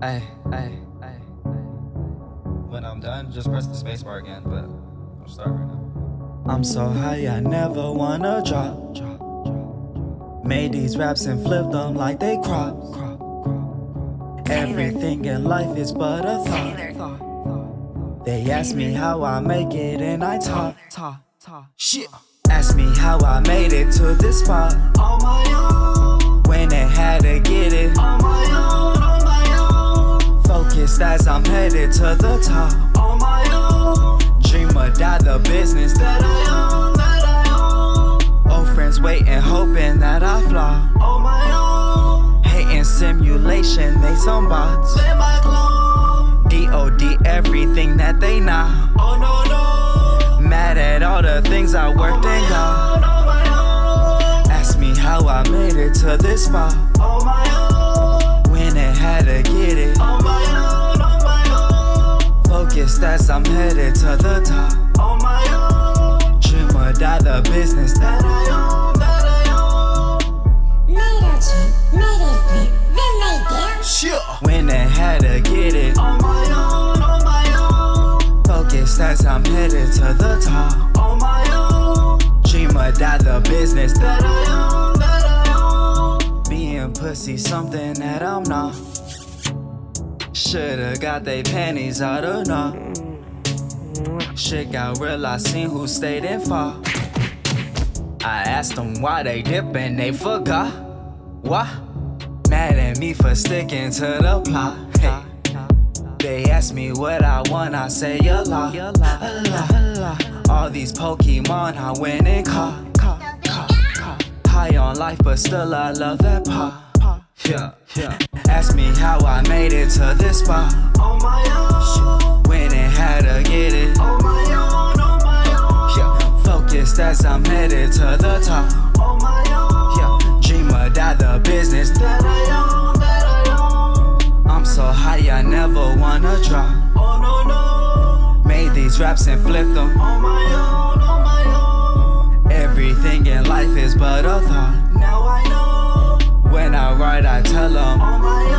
Ay. When I'm done, just press the space bar again, but I'll start right now. I'm so high, I never wanna drop. Made these raps and flipped them like they crop. Everything in life is but a thought. They ask me how I make it and I talk. Shit. Ask me how I made it to this spot on my own. When and how to get it on my own, on my own. Focused as I'm headed to the top on my own. Dream or die, the business that I own, that I own. Old friends waiting, hoping that I fly on my own. Hating simulation, they some bots. They my clone. DOD everything that they not. Oh no. Mad at all the things I worked in. I made it to this spot on my own. When and how to get it on my own, on my own. Focused as I'm headed to the top on my own. Dream or die, the business that I own, that I own. When and how to get it on my own, on my own. Focused as I'm headed to the top on my own. Dream or die, the business that I own. Pussy, something that I'm not. Shoulda got they panties out of knot. Shit got real, I seen who stayed in far. I asked them why they dippin', they forgot. Why? Mad at me for sticking to the plot. Hey. They asked me what I want, I say a lot. All these Pokemon I went and caught. High on life, but still I love that pop. Yeah. Ask me how I made it to this spot on my own. When and how to get it on my own, on my own. Yeah. Focused as I'm headed to the top on my own. Yeah. Dream or die, the business that I own, that I own. I'm so high, I never wanna drop. Oh no. Made these raps and flipped them on my own. Everything in life is but a thought. Now I know. When I write, I tell them.